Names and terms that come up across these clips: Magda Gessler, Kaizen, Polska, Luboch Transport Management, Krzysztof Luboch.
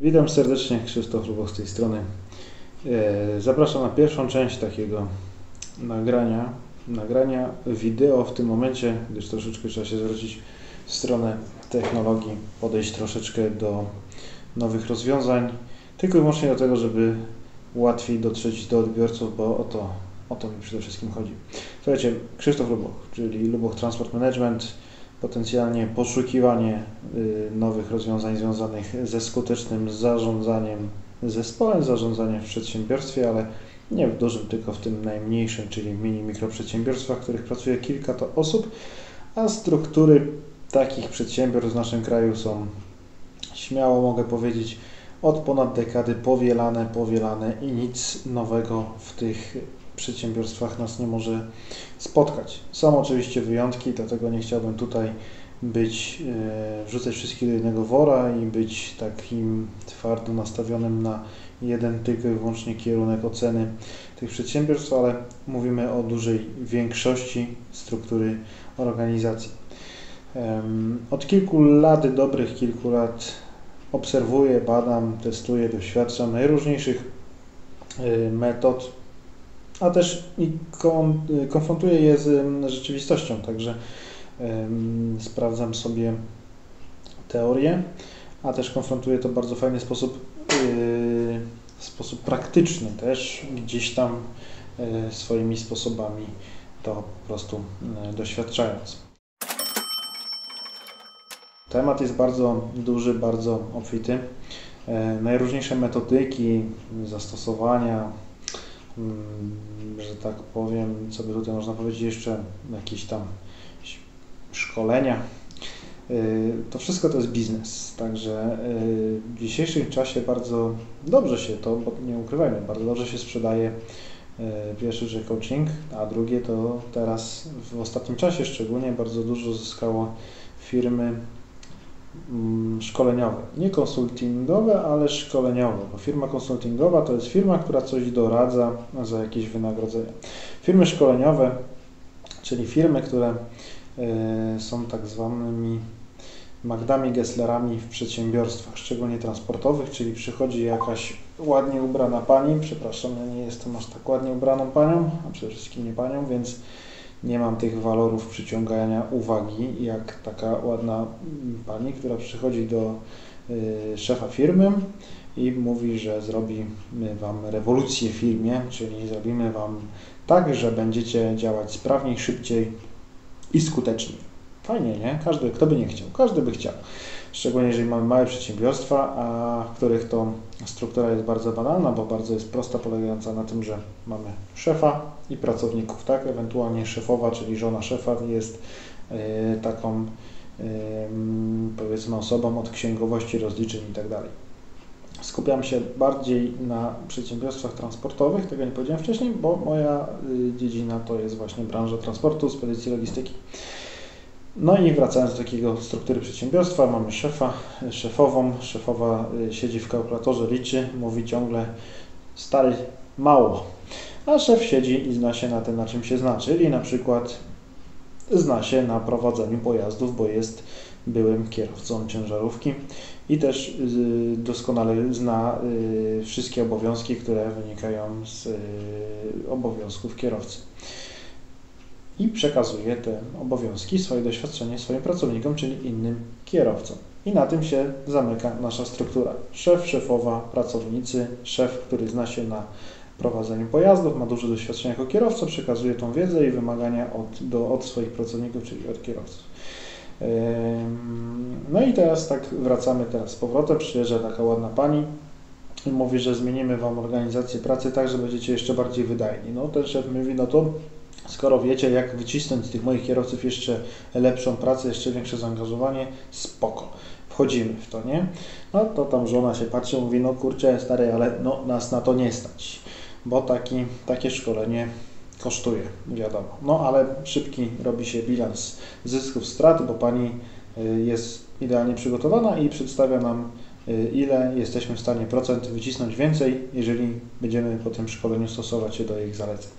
Witam serdecznie, Krzysztof Luboch z tej strony. Zapraszam na pierwszą część takiego nagrania wideo w tym momencie, gdyż troszeczkę trzeba się zwrócić w stronę technologii, podejść troszeczkę do nowych rozwiązań, tylko i wyłącznie do tego, żeby łatwiej dotrzeć do odbiorców, bo o to mi przede wszystkim chodzi. Słuchajcie, Krzysztof Luboch, czyli Luboch Transport Management, potencjalnie poszukiwanie nowych rozwiązań związanych ze skutecznym zarządzaniem zespołem, zarządzaniem w przedsiębiorstwie, ale nie w dużym, tylko w tym najmniejszym, czyli mini mikroprzedsiębiorstwach, w których pracuje kilka to osób, a struktury takich przedsiębiorstw w naszym kraju są, śmiało mogę powiedzieć, od ponad dekady powielane i nic nowego w tych przedsiębiorstwach nas nie może spotkać. Są oczywiście wyjątki, dlatego nie chciałbym tutaj wrzucać wszystkich do jednego wora i być takim twardo nastawionym na jeden tylko i wyłącznie kierunek oceny tych przedsiębiorstw, ale mówimy o dużej większości struktury organizacji. Od kilku lat, dobrych kilku lat obserwuję, badam, testuję, doświadczam najróżniejszych metod, a też i konfrontuję je z rzeczywistością, także sprawdzam sobie teorię, a też konfrontuję to w bardzo fajny sposób, praktyczny też, gdzieś tam swoimi sposobami to po prostu doświadczając. Temat jest bardzo duży, bardzo obfity. Najróżniejsze metodyki, zastosowania, że tak powiem, co by tutaj można powiedzieć, jeszcze jakieś tam szkolenia. To wszystko to jest biznes, także w dzisiejszym czasie bardzo dobrze się to, bo nie ukrywajmy, bardzo dobrze się sprzedaje pierwszy, że coaching, a drugie to teraz w ostatnim czasie szczególnie bardzo dużo zyskało firmy szkoleniowe. Nie konsultingowe, ale szkoleniowe, bo firma konsultingowa to jest firma, która coś doradza za jakieś wynagrodzenie. Firmy szkoleniowe, czyli firmy, które są tak zwanymi Magdami Gesslerami w przedsiębiorstwach, szczególnie transportowych, czyli przychodzi jakaś ładnie ubrana pani, przepraszam, ja nie jestem aż tak ładnie ubraną panią, a przede wszystkim nie panią, więc nie mam tych walorów przyciągania uwagi, jak taka ładna pani, która przychodzi do szefa firmy i mówi, że zrobimy Wam rewolucję w firmie, czyli zrobimy Wam tak, że będziecie działać sprawniej, szybciej i skuteczniej. Fajnie, nie? Każdy, kto by nie chciał, każdy by chciał. Szczególnie jeżeli mamy małe przedsiębiorstwa, w których to struktura jest bardzo banalna, bo bardzo jest prosta, polegająca na tym, że mamy szefa i pracowników, tak? Ewentualnie szefowa, czyli żona szefa jest taką, powiedzmy, osobą od księgowości, rozliczeń i tak dalej. Skupiam się bardziej na przedsiębiorstwach transportowych, tego nie powiedziałem wcześniej, bo moja dziedzina to jest właśnie branża transportu, spedycji, logistyki. No i wracając do takiego struktury przedsiębiorstwa, mamy szefa, szefową, szefowa siedzi w kalkulatorze, liczy, mówi ciągle stary, mało, a szef siedzi i zna się na tym, na czym się zna, czyli na przykład zna się na prowadzeniu pojazdów, bo jest byłym kierowcą ciężarówki i też doskonale zna wszystkie obowiązki, które wynikają z obowiązków kierowcy. I przekazuje te obowiązki, swoje doświadczenie swoim pracownikom, czyli innym kierowcom. I na tym się zamyka nasza struktura. Szef, szefowa, pracownicy, szef, który zna się na prowadzeniu pojazdów, ma duże doświadczenie jako kierowca, przekazuje tą wiedzę i wymagania od swoich pracowników, czyli od kierowców. No i teraz tak wracamy z powrotem, przyjeżdża taka ładna pani i mówi, że zmienimy Wam organizację pracy tak, że będziecie jeszcze bardziej wydajni. No ten szef mówi, no to skoro wiecie, jak wycisnąć z tych moich kierowców jeszcze lepszą pracę, jeszcze większe zaangażowanie, spoko, wchodzimy w to, nie? No to tam żona się patrzy, mówi, no kurczę, stary, ale no, nas na to nie stać, bo takie szkolenie kosztuje, wiadomo. No ale szybki robi się bilans zysków, strat, bo pani jest idealnie przygotowana i przedstawia nam, ile jesteśmy w stanie procent wycisnąć więcej, jeżeli będziemy po tym szkoleniu stosować się do ich zaleceń.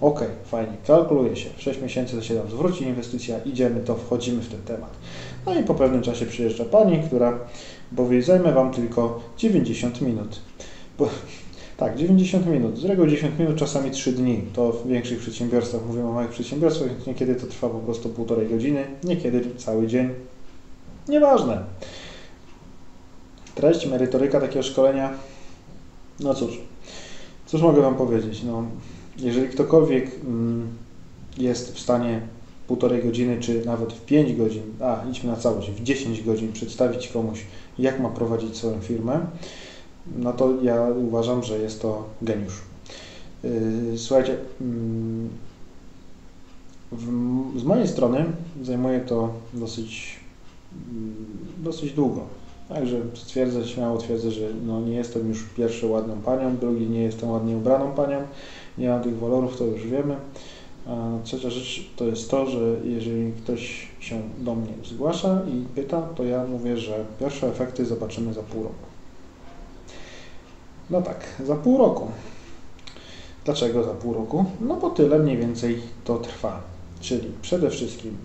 OK, fajnie, kalkuluje się, 6 miesięcy to się nam zwróci inwestycja, idziemy, to wchodzimy w ten temat. No i po pewnym czasie przyjeżdża pani, która powie, zajmę Wam tylko 90 minut. Bo, tak, 90 minut, z reguły 10 minut, czasami 3 dni. To w większych przedsiębiorstwach, mówimy o małych przedsiębiorstwach, więc niekiedy to trwa po prostu 1,5 godziny, niekiedy cały dzień. Nieważne. Treść, merytoryka takiego szkolenia, no cóż, cóż mogę Wam powiedzieć, no... Jeżeli ktokolwiek jest w stanie 1,5 godziny, czy nawet w 5 godzin, a idźmy na całość, w 10 godzin przedstawić komuś, jak ma prowadzić swoją firmę, no to ja uważam, że jest to geniusz. Słuchajcie, z mojej strony zajmuje to dosyć długo. Także twierdzę, śmiało twierdzę, że no nie jestem już pierwszy ładną panią, drugi nie jestem ładnie ubraną panią, nie mam tych walorów, to już wiemy. A trzecia rzecz to jest to, że jeżeli ktoś się do mnie zgłasza i pyta, to ja mówię, że pierwsze efekty zobaczymy za pół roku. No tak, za pół roku. Dlaczego za pół roku? No bo tyle mniej więcej to trwa. Czyli przede wszystkim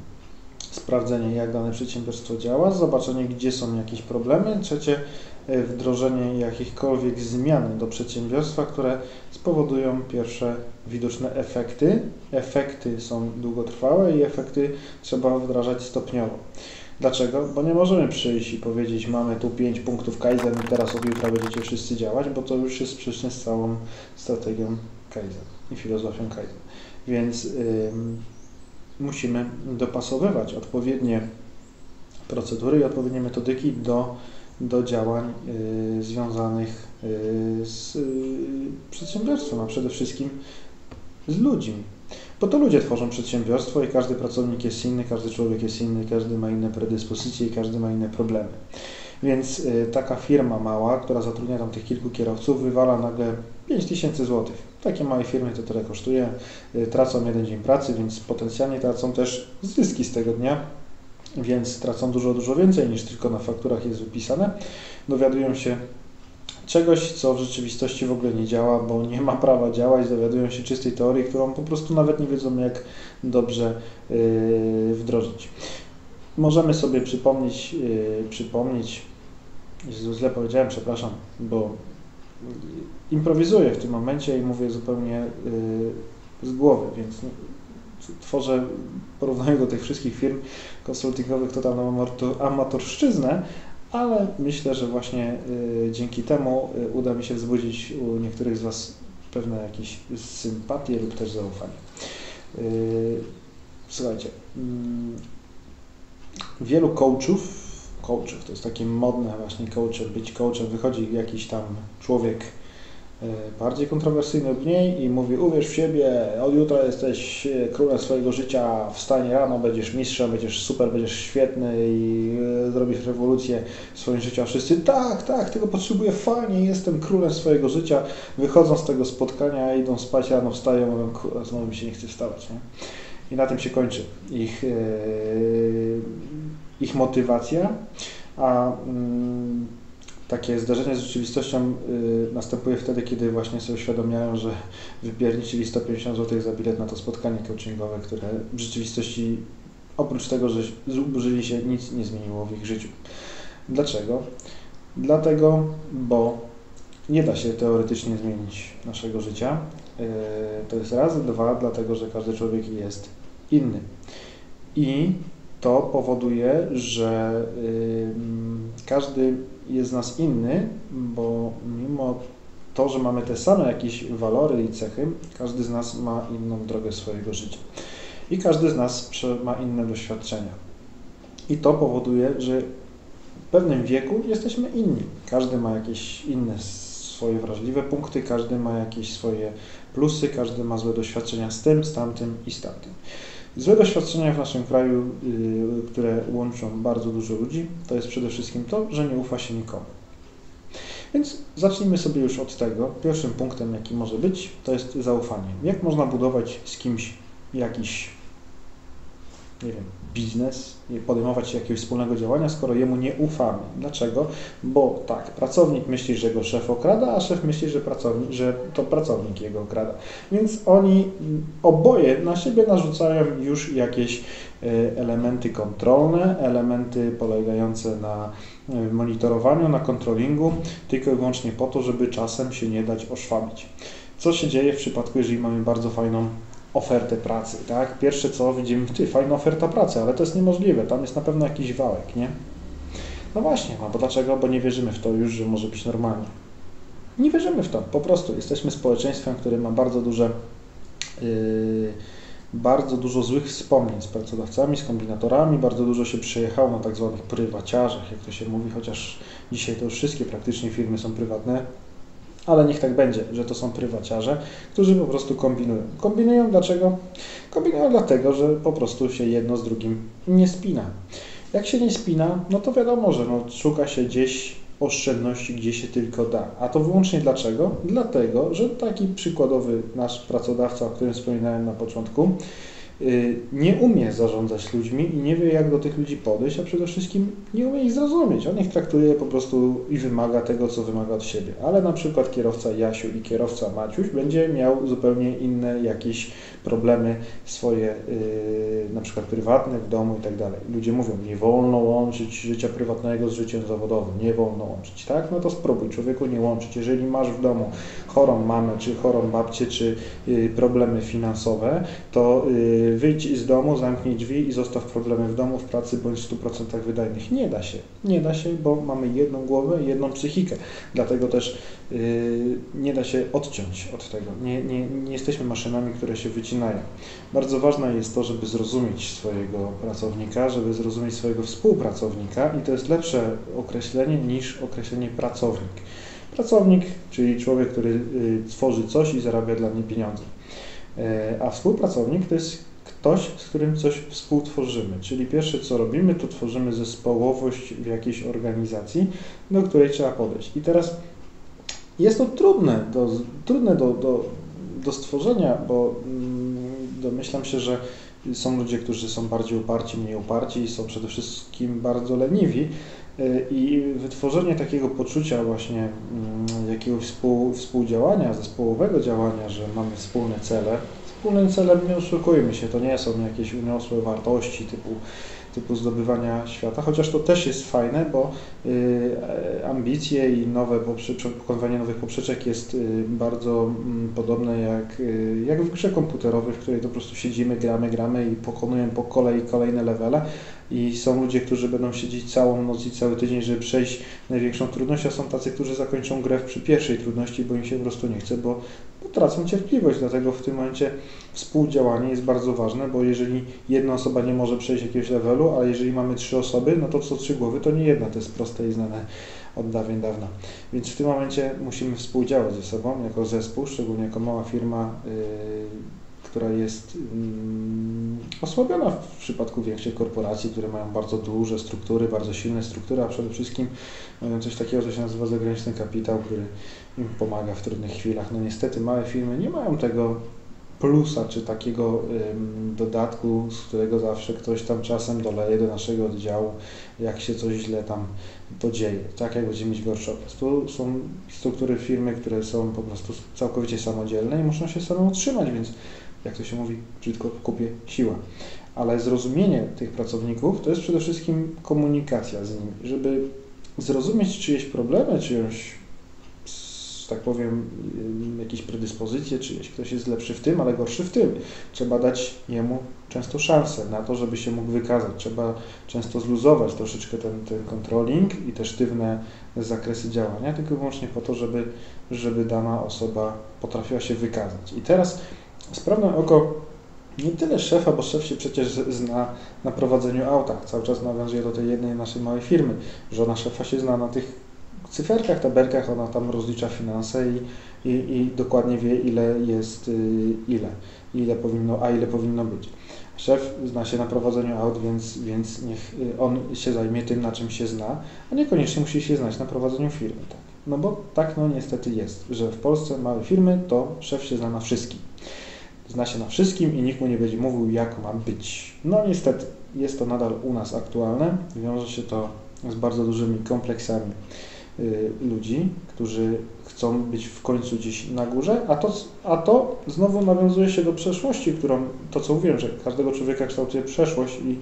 sprawdzenie, jak dane przedsiębiorstwo działa, zobaczenie, gdzie są jakieś problemy. Trzecie, wdrożenie jakichkolwiek zmian do przedsiębiorstwa, które spowodują pierwsze widoczne efekty. Efekty są długotrwałe i efekty trzeba wdrażać stopniowo. Dlaczego? Bo nie możemy przyjść i powiedzieć, mamy tu 5 punktów Kaizen i teraz od jutra będziecie wszyscy działać, bo to już jest sprzeczne z całą strategią Kaizen i filozofią Kaizen. Więc musimy dopasowywać odpowiednie procedury i odpowiednie metodyki do działań związanych z przedsiębiorstwem, a przede wszystkim z ludźmi. Bo to ludzie tworzą przedsiębiorstwo i każdy pracownik jest inny, każdy człowiek jest inny, każdy ma inne predyspozycje i każdy ma inne problemy. Więc taka firma mała, która zatrudnia tam tych kilku kierowców, wywala nagle 5000 zł. Takie małe firmy to tyle kosztuje, tracą jeden dzień pracy, więc potencjalnie tracą też zyski z tego dnia, więc tracą dużo więcej niż tylko na fakturach jest wypisane. Dowiadują się czegoś, co w rzeczywistości w ogóle nie działa, bo nie ma prawa działać, dowiadują się czystej teorii, którą po prostu nawet nie wiedzą, jak dobrze wdrożyć. Możemy sobie przypomnieć, źle powiedziałem, przepraszam, bo improwizuję w tym momencie i mówię zupełnie z głowy, więc tworzę, porównuję do tych wszystkich firm konsultingowych, to tam amatorszczyznę, ale myślę, że właśnie dzięki temu uda mi się wzbudzić u niektórych z Was pewne jakieś sympatie lub też zaufanie. Słuchajcie, wielu coachów, to jest takie modne właśnie coachem, być coachem, wychodzi jakiś tam człowiek bardziej kontrowersyjny lub mniej i mówi, uwierz w siebie, od jutra jesteś królem swojego życia, wstanie rano, będziesz mistrzem, będziesz super, będziesz świetny i zrobisz rewolucję w swoim życiu, a wszyscy tak, tego potrzebuję, fajnie, jestem królem swojego życia, wychodzą z tego spotkania, idą spać, rano wstają, mówią, kurwa, znowu mi się nie chce wstawać, nie? I na tym się kończy ich motywacja, a takie zdarzenie z rzeczywistością następuje wtedy, kiedy właśnie sobie uświadamiają, że wypierniczyli 150 zł za bilet na to spotkanie coachingowe, które w rzeczywistości, oprócz tego, że zużyli się, nic nie zmieniło w ich życiu. Dlaczego? Dlatego, bo nie da się teoretycznie zmienić naszego życia. To jest raz, dwa, dlatego, że każdy człowiek jest inny. I to powoduje, że każdy jest z nas inny, bo mimo to, że mamy te same jakieś walory i cechy, każdy z nas ma inną drogę swojego życia. I każdy z nas ma inne doświadczenia. I to powoduje, że w pewnym wieku jesteśmy inni. Każdy ma jakieś inne swoje wrażliwe punkty, każdy ma jakieś swoje plusy, każdy ma złe doświadczenia z tym, z tamtym i z tamtym. Złe doświadczenia w naszym kraju, które łączą bardzo dużo ludzi, to jest przede wszystkim to, że nie ufa się nikomu. Więc zacznijmy sobie już od tego. Pierwszym punktem, jaki może być, to jest zaufanie. Jak można budować z kimś jakiś nie wiem, biznes, podejmować jakiegoś wspólnego działania, skoro jemu nie ufamy. Dlaczego? Bo tak, pracownik myśli, że go szef okrada, a szef myśli, że to pracownik jego okrada. Więc oni oboje na siebie narzucają już jakieś elementy kontrolne, elementy polegające na monitorowaniu, na kontrolingu, tylko i wyłącznie po to, żeby czasem się nie dać oszwabić. Co się dzieje w przypadku, jeżeli mamy bardzo fajną ofertę pracy, tak? Pierwsze co widzimy, ty, fajna oferta pracy, ale to jest niemożliwe, tam jest na pewno jakiś wałek, nie? No właśnie, no bo dlaczego? Bo nie wierzymy w to już, że może być normalnie. Nie wierzymy w to, po prostu jesteśmy społeczeństwem, które ma bardzo dużo złych wspomnień z pracodawcami, z kombinatorami, bardzo dużo się przejechało na tak zwanych prywaciarzach, jak to się mówi, chociaż dzisiaj to już wszystkie praktycznie firmy są prywatne, ale niech tak będzie, że to są prywaciarze, którzy po prostu kombinują. Kombinują dlaczego? Kombinują dlatego, że po prostu się jedno z drugim nie spina. Jak się nie spina, no to wiadomo, że no, szuka się gdzieś oszczędności, gdzie się tylko da. A to wyłącznie dlaczego? Dlatego, że taki przykładowy nasz pracodawca, o którym wspominałem na początku, nie umie zarządzać ludźmi i nie wie, jak do tych ludzi podejść, a przede wszystkim nie umie ich zrozumieć. On ich traktuje po prostu i wymaga tego, co wymaga od siebie. Ale na przykład kierowca Jasiu i kierowca Maciuś będzie miał zupełnie inne jakieś problemy swoje, na przykład prywatne, w domu i tak dalej. Ludzie mówią, nie wolno łączyć życia prywatnego z życiem zawodowym, nie wolno łączyć, tak? No to spróbuj, człowieku, nie łączyć. Jeżeli masz w domu chorą mamę, czy chorą babcię, czy problemy finansowe, to wyjdź z domu, zamknij drzwi i zostaw problemy w domu, w pracy bądź w 100% wydajnych. Nie da się. Nie da się, bo mamy jedną głowę i jedną psychikę. Dlatego też nie da się odciąć od tego. Nie jesteśmy maszynami, które się wycinają. Bardzo ważne jest to, żeby zrozumieć swojego pracownika, żeby zrozumieć swojego współpracownika i to jest lepsze określenie niż określenie pracownik. Pracownik, czyli człowiek, który tworzy coś i zarabia dla mnie pieniądze. A współpracownik to jest ktoś, z którym coś współtworzymy. Czyli pierwsze, co robimy, to tworzymy zespołowość w jakiejś organizacji, do której trzeba podejść. I teraz jest to trudne do stworzenia, bo domyślam się, że są ludzie, którzy są bardziej uparci, mniej uparci i są przede wszystkim bardzo leniwi. I wytworzenie takiego poczucia właśnie jakiegoś współdziałania, zespołowego działania, że mamy wspólne cele. Wspólnym celem, nie oszukujmy się, to nie są jakieś uniosłe wartości typu zdobywania świata, chociaż to też jest fajne, bo ambicje i pokonywanie nowych poprzeczek jest bardzo podobne jak w grze komputerowej, w której to po prostu siedzimy, gramy i pokonujemy po kolei kolejne levele i są ludzie, którzy będą siedzieć całą noc i cały tydzień, żeby przejść największą trudność, a są tacy, którzy zakończą grę przy pierwszej trudności, bo im się po prostu nie chce, bo tracą cierpliwość, dlatego w tym momencie współdziałanie jest bardzo ważne, bo jeżeli jedna osoba nie może przejść jakiegoś levelu, a jeżeli mamy 3 osoby, no to co 3 głowy to nie jedna, to jest proste i znane od dawien dawna. Więc w tym momencie musimy współdziałać ze sobą jako zespół, szczególnie jako mała firma, która jest osłabiona w przypadku większych korporacji, które mają bardzo duże struktury, bardzo silne struktury, a przede wszystkim mają coś takiego, co się nazywa zagraniczny kapitał, który im pomaga w trudnych chwilach. No niestety małe firmy nie mają tego plusa, czy takiego dodatku, z którego zawsze ktoś tam czasem doleje do naszego oddziału, jak się coś źle tam to dzieje, tak jak będziemy mieć gorszy okres. Tu są struktury firmy, które są po prostu całkowicie samodzielne i muszą się same utrzymać, więc jak to się mówi, brzydko w kupie siła. Ale zrozumienie tych pracowników to jest przede wszystkim komunikacja z nimi, żeby zrozumieć czyjeś problemy, czyjąś, tak powiem, jakieś predyspozycje, czyjeś ktoś jest lepszy w tym, ale gorszy w tym. Trzeba dać jemu często szansę na to, żeby się mógł wykazać. Trzeba często zluzować troszeczkę ten controlling i te sztywne zakresy działania, tylko wyłącznie po to, żeby dana osoba potrafiła się wykazać. I teraz sprawne oko nie tyle szefa, bo szef się przecież zna na prowadzeniu auta. Cały czas nawiązuje do tej jednej naszej małej firmy. Żona szefa się zna na tych cyferkach, tabelkach, ona tam rozlicza finanse i dokładnie wie, ile jest ile powinno być. Szef zna się na prowadzeniu aut, więc niech on się zajmie tym, na czym się zna, a niekoniecznie musi się znać na prowadzeniu firmy. Tak? No bo tak no niestety jest, że w Polsce małe firmy to szef się zna na wszystkim. zna się na wszystkim i nikt mu nie będzie mówił, jak ma być. No niestety jest to nadal u nas aktualne, wiąże się to z bardzo dużymi kompleksami ludzi, którzy chcą być w końcu gdzieś na górze, a to znowu nawiązuje się do przeszłości, którą, to co mówiłem, że każdego człowieka kształtuje przeszłość i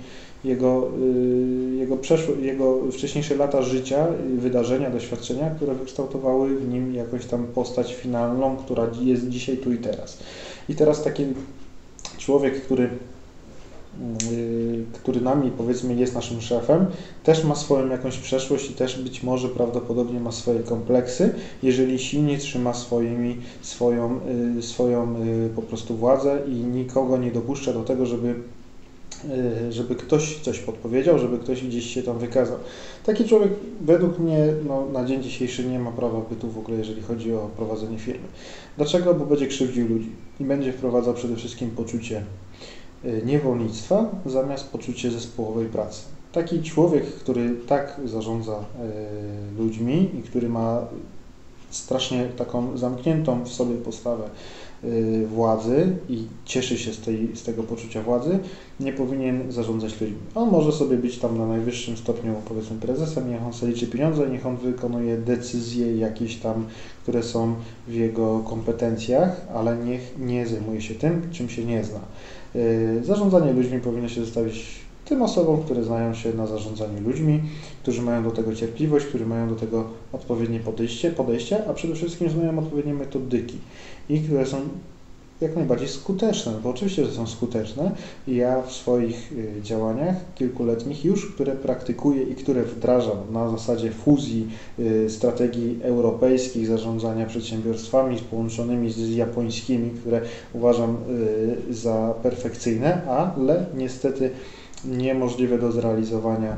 jego wcześniejsze lata życia, wydarzenia, doświadczenia, które wykształtowały w nim jakąś tam postać finalną, która jest dzisiaj tu i teraz. I teraz taki człowiek, który nami, powiedzmy, jest naszym szefem, też ma swoją jakąś przeszłość i też być może prawdopodobnie ma swoje kompleksy, jeżeli silnie trzyma swoją po prostu władzę i nikogo nie dopuszcza do tego, żeby ktoś coś podpowiedział, żeby ktoś gdzieś się tam wykazał. Taki człowiek według mnie na dzień dzisiejszy nie ma prawa bytu w ogóle, jeżeli chodzi o prowadzenie firmy. Dlaczego? Bo będzie krzywdził ludzi i będzie wprowadzał przede wszystkim poczucie niewolnictwa zamiast poczucie zespołowej pracy. Taki człowiek, który tak zarządza ludźmi i który ma strasznie taką zamkniętą w sobie postawę władzy i cieszy się z tego poczucia władzy, nie powinien zarządzać ludźmi. On może sobie być tam na najwyższym stopniu, powiedzmy, prezesem, niech on sobie liczy pieniądze, niech on wykonuje decyzje jakieś tam, które są w jego kompetencjach, ale niech nie zajmuje się tym, czym się nie zna. Zarządzanie ludźmi powinno się zostawić tym osobom, które znają się na zarządzaniu ludźmi, którzy mają do tego cierpliwość, którzy mają do tego odpowiednie podejście, a przede wszystkim znają odpowiednie metodyki i które są jak najbardziej skuteczne, bo oczywiście, że są skuteczne i ja w swoich działaniach kilkuletnich już, które praktykuję i które wdrażam na zasadzie fuzji strategii europejskich zarządzania przedsiębiorstwami połączonymi z japońskimi, które uważam za perfekcyjne, ale niestety niemożliwe do zrealizowania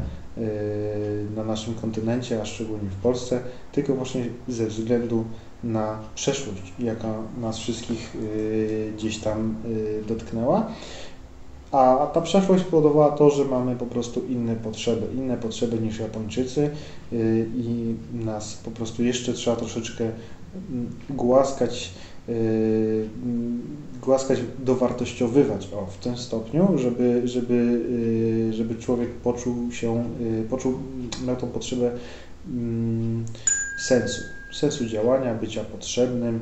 na naszym kontynencie, a szczególnie w Polsce, tylko właśnie ze względu na przeszłość, jaka nas wszystkich gdzieś tam dotknęła. A ta przeszłość powodowała to, że mamy po prostu inne potrzeby niż Japończycy i nas po prostu jeszcze trzeba troszeczkę głaskać, dowartościowywać w tym stopniu, żeby człowiek miał tą potrzebę sensu działania, bycia potrzebnym,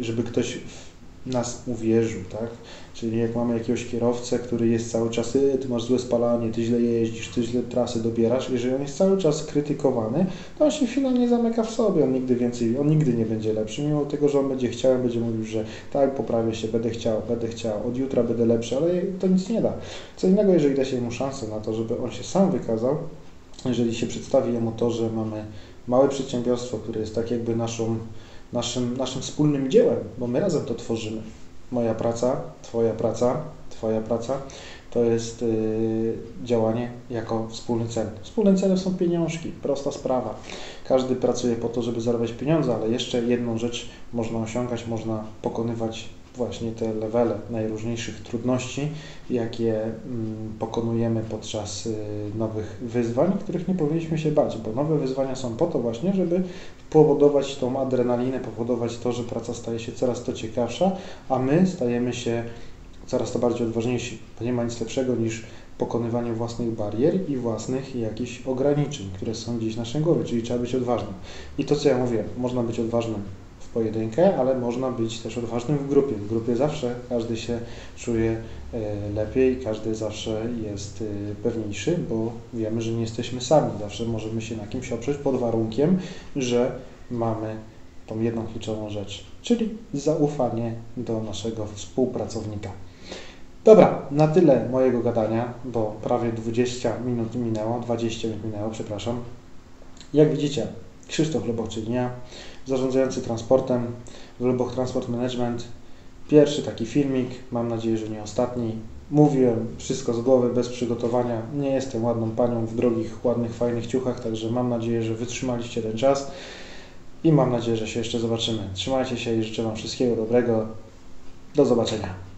żeby ktoś w nas uwierzył, tak? Czyli jak mamy jakiegoś kierowcę, który jest cały czas, ty masz złe spalanie, ty źle jeździsz, ty źle trasy dobierasz, jeżeli on jest cały czas krytykowany, to on się finalnie zamyka w sobie, on nigdy nie będzie lepszy, mimo tego, że on będzie chciał, będzie mówił, że tak, poprawię się, będę chciał, od jutra będę lepszy, ale to nic nie da. Co innego, jeżeli da się mu szansę na to, żeby on się sam wykazał, jeżeli się przedstawi jemu to, że mamy małe przedsiębiorstwo, które jest tak jakby naszym wspólnym dziełem, bo my razem to tworzymy. Moja praca, twoja praca, to jest działanie jako wspólny cel. Wspólnym celem są pieniążki, prosta sprawa. Każdy pracuje po to, żeby zarabiać pieniądze, ale jeszcze jedną rzecz można osiągać, można pokonywać właśnie te levele najróżniejszych trudności, jakie pokonujemy podczas nowych wyzwań, których nie powinniśmy się bać, bo nowe wyzwania są po to właśnie, żeby powodować tą adrenalinę, powodować to, że praca staje się coraz to ciekawsza, a my stajemy się coraz to bardziej odważniejsi, bo nie ma nic lepszego niż pokonywanie własnych barier i własnych jakichś ograniczeń, które są gdzieś w naszej głowie, czyli trzeba być odważnym. I to, co ja mówię, można być odważnym w pojedynkę, ale można być też odważnym w grupie. W grupie zawsze każdy się czuje lepiej, każdy zawsze jest pewniejszy, bo wiemy, że nie jesteśmy sami. Zawsze możemy się na kimś oprzeć pod warunkiem, że mamy tą jedną kluczową rzecz, czyli zaufanie do naszego współpracownika. Dobra, na tyle mojego gadania, bo prawie 20 minut minęło, przepraszam. Jak widzicie, Krzysztof Luboch, czyli ja, zarządzający transportem w Luboch Transport Management. Pierwszy taki filmik, mam nadzieję, że nie ostatni. Mówiłem wszystko z głowy, bez przygotowania. Nie jestem ładną panią w drogich, ładnych, fajnych ciuchach, także mam nadzieję, że wytrzymaliście ten czas i mam nadzieję, że się jeszcze zobaczymy. Trzymajcie się i życzę Wam wszystkiego dobrego. Do zobaczenia.